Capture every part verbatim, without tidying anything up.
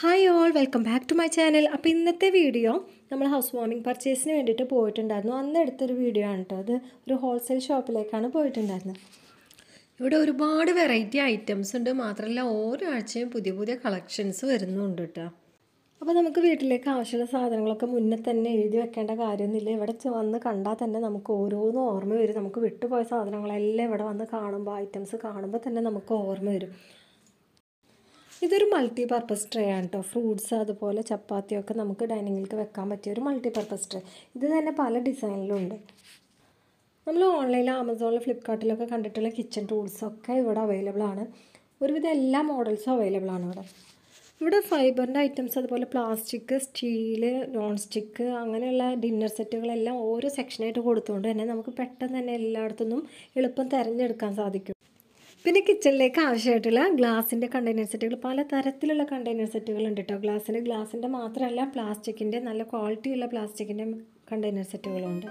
Hi all, welcome back to my channel. അപ്പോൾ ഇന്നത്തെ video നമ്മൾ ഹൗസ് വാമിംഗ് പർച്ചേസിന് വേണ്ടിയിട്ട് പോയിട്ടുണ്ടായിരുന്നു. അന്ന് എടുത്തൊരു വീഡിയോ ആണ് ട്ടോ. അത് ഒരു ഹോൾസെയിൽ ഷോപ്പിലേക്കാണ് പോയിട്ടുണ്ടായിരുന്നത്. ഇവിടെ ഒരുപാട് വെറൈറ്റി ഐറ്റംസ് ഉണ്ട്. മാത്രമല്ല ഓരോ ആഴ്ചയും പുതിയ പുതിയ കളക്ഷൻസ് വരുന്നുണ്ട് ട്ടോ. അപ്പോൾ നമുക്ക് വീട്ടിലേക്ക് ആവശ്യമുള്ള സാധനങ്ങളൊക്കെ മുന്നേ തന്നെ എഴുതി വെക്കേണ്ട കാര്യമൊന്നുമില്ല. ഇവിടെ വന്ന് കണ്ടാൽ തന്നെ നമുക്ക് ഓരോന്നും ഓർമ്മ വരും. നമുക്ക് വിട്ടുപോയ സാധനങ്ങളെല്ലാം ഇവിടെ വന്ന് കാണുമ്പോൾ ഐറ്റംസ് കാണുമ്പോൾ തന്നെ നമുക്ക് ഓർമ്മ വരും. ഇതൊരു മൾട്ടി പർപ്പസ് ട്രേ ആണ് കേട്ടോ. ഫ്രൂട്ട്സ് അതുപോലെ ചപ്പാത്തിയൊക്കെ നമുക്ക് ഡൈനിങ്ങിലേക്ക് വെക്കാൻ പറ്റിയ ഒരു മൾട്ടി പർപ്പസ് ട്രേ. ഇത് തന്നെ പല ഡിസൈനിലുണ്ട്. നമ്മൾ ഓൺലൈനിൽ ആമസോണിൽ ഫ്ലിപ്കാർട്ടിലൊക്കെ കണ്ടിട്ടുള്ള കിച്ചൺ ടൂൾസൊക്കെ ഇവിടെ അവൈലബിൾ ആണ്. ഒരുവിധം എല്ലാ മോഡൽസും അവൈലബിൾ ആണ് ഇവിടെ. ഇവിടെ ഫൈബറിൻ്റെ ഐറ്റംസ് അതുപോലെ പ്ലാസ്റ്റിക്, സ്റ്റീല്, നോൺ സ്റ്റിക്ക് അങ്ങനെയുള്ള ഡിന്നർ സെറ്റുകളെല്ലാം ഓരോ സെക്ഷനായിട്ട് കൊടുത്തുകൊണ്ട് തന്നെ നമുക്ക് പെട്ടെന്ന് തന്നെ എല്ലായിടത്തുനിന്നും എളുപ്പം തിരഞ്ഞെടുക്കാൻ സാധിക്കും. പിന്നെ കിച്ചണിലേക്ക് ആവശ്യമായിട്ടുള്ള ഗ്ലാസിൻ്റെ കണ്ടെയ്നർ സെറ്റുകൾ, പല തരത്തിലുള്ള കണ്ടെയ്നർ സെറ്റുകൾ ഉണ്ട് കേട്ടോ. ഗ്ലാസ്സിൻ്റെ ഗ്ലാസിൻ്റെ മാത്രമല്ല, പ്ലാസ്റ്റിക്കിൻ്റെ നല്ല ക്വാളിറ്റിയുള്ള പ്ലാസ്റ്റിക്കിൻ്റെ കണ്ടെയ്നർ സെറ്റുകളുണ്ട്.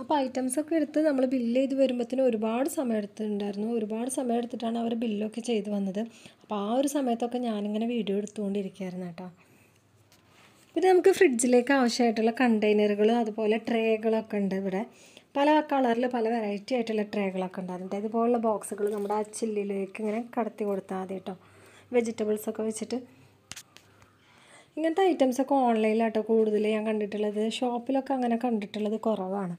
അപ്പോൾ ഐറ്റംസൊക്കെ എടുത്ത് നമ്മൾ ബില്ല് ചെയ്ത് വരുമ്പോഴത്തേനും ഒരുപാട് സമയം എടുത്തിട്ടുണ്ടായിരുന്നു. ഒരുപാട് സമയം എടുത്തിട്ടാണ് അവർ ബില്ലൊക്കെ ചെയ്ത് വന്നത്. അപ്പോൾ ആ ഒരു സമയത്തൊക്കെ ഞാനിങ്ങനെ വീഡിയോ എടുത്തുകൊണ്ടിരിക്കുകയായിരുന്നു കേട്ടോ. പിന്നെ നമുക്ക് ഫ്രിഡ്ജിലേക്ക് ആവശ്യമായിട്ടുള്ള കണ്ടെയ്നറുകൾ അതുപോലെ ട്രേകളൊക്കെ ഉണ്ട്. ഇവിടെ പല കളറിൽ പല വെറൈറ്റി ആയിട്ടുള്ള ട്രേകളൊക്കെ ഉണ്ടായിരുന്നു. ഇതുപോലുള്ള ബോക്സുകൾ നമ്മുടെ ആ ചില്ലിലേക്ക് ഇങ്ങനെ കടത്തി കൊടുത്താൽ മതി കേട്ടോ. വെജിറ്റബിൾസൊക്കെ വെച്ചിട്ട് ഇങ്ങനത്തെ ഐറ്റംസൊക്കെ ഓൺലൈനിലാട്ടോ കൂടുതൽ ഞാൻ കണ്ടിട്ടുള്ളത്. ഷോപ്പിലൊക്കെ അങ്ങനെ കണ്ടിട്ടുള്ളത് കുറവാണ്.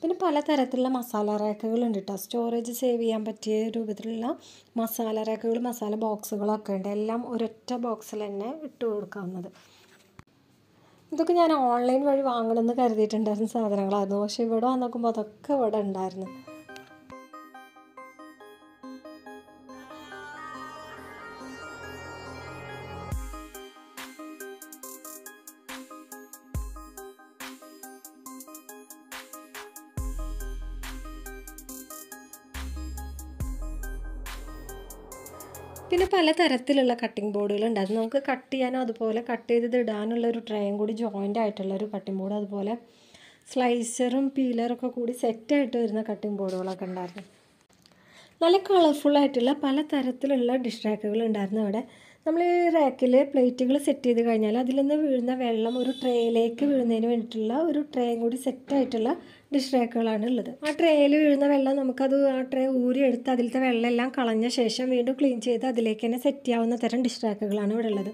പിന്നെ പലതരത്തിലുള്ള മസാല റാക്കുകളുണ്ട് കേട്ടോ. സ്റ്റോറേജ് സേവ് ചെയ്യാൻ പറ്റിയ രൂപത്തിലുള്ള മസാല റാക്കുകൾ, മസാല ബോക്സുകളൊക്കെ ഉണ്ട്. എല്ലാം ഒരൊറ്റ ബോക്സിൽ തന്നെ ഇട്ട് കൊടുക്കാവുന്നത്. ഇതൊക്കെ ഞാൻ ഓൺലൈൻ വഴി വാങ്ങണമെന്ന് കരുതിയിട്ടുണ്ടായിരുന്ന സാധനങ്ങളായിരുന്നു. പക്ഷേ ഇവിടെ വന്നോക്കുമ്പോൾ അതൊക്കെ ഇവിടെ ഉണ്ടായിരുന്നു. പിന്നെ പലതരത്തിലുള്ള കട്ടിംഗ് ബോർഡുകൾ ഉണ്ടായിരുന്നു. നമുക്ക് കട്ട് ചെയ്യാനോ അതുപോലെ കട്ട് ചെയ്തത് ഇടാനുള്ളൊരു ട്രേയും കൂടി ജോയിൻ്റ് ആയിട്ടുള്ളൊരു കട്ടിംഗ് ബോർഡ്, അതുപോലെ സ്ലൈസറും പീലറൊക്കെ കൂടി സെറ്റായിട്ട് വരുന്ന കട്ടിംഗ് ബോർഡുകളൊക്കെ ഉണ്ടായിരുന്നു. നല്ല കളർഫുള്ളായിട്ടുള്ള പലതരത്തിലുള്ള ഡിഷ് റാക്കുകൾ ഉണ്ടായിരുന്നു അവിടെ. നമ്മൾ ഈ റാക്കിൽ പ്ലേറ്റുകൾ സെറ്റ് ചെയ്ത് കഴിഞ്ഞാൽ അതിൽ നിന്ന് വീഴുന്ന വെള്ളം ഒരു ട്രേയിലേക്ക് വീഴുന്നതിന് വേണ്ടിയിട്ടുള്ള ഒരു ട്രേയും കൂടി സെറ്റായിട്ടുള്ള ഡിഷ് റാക്കുകളാണ് ഉള്ളത്. ആ ട്രേയിൽ വീഴുന്ന വെള്ളം നമുക്കത് ആ ട്രേ ഊരിയെടുത്ത് അതിലത്തെ വെള്ളം എല്ലാം കളഞ്ഞ ശേഷം വീണ്ടും ക്ലീൻ ചെയ്ത് അതിലേക്ക് തന്നെ സെറ്റ് ചെയ്യാവുന്ന തരം ഡിഷ് റാക്കുകളാണ് ഇവിടെ ഉള്ളത്.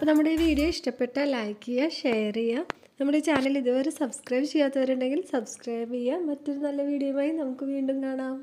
അപ്പോൾ നമ്മുടെ ഈ വീഡിയോ ഇഷ്ടപ്പെട്ടാൽ ലൈക്ക് ചെയ്യുക, ഷെയർ ചെയ്യുക. നമ്മുടെ ചാനൽ ഇതുവരെ സബ്സ്ക്രൈബ് ചെയ്യാത്തവരുണ്ടെങ്കിൽ സബ്സ്ക്രൈബ് ചെയ്യുക. മറ്റൊരു നല്ല വീഡിയോയുമായി നമുക്ക് വീണ്ടും കാണാം.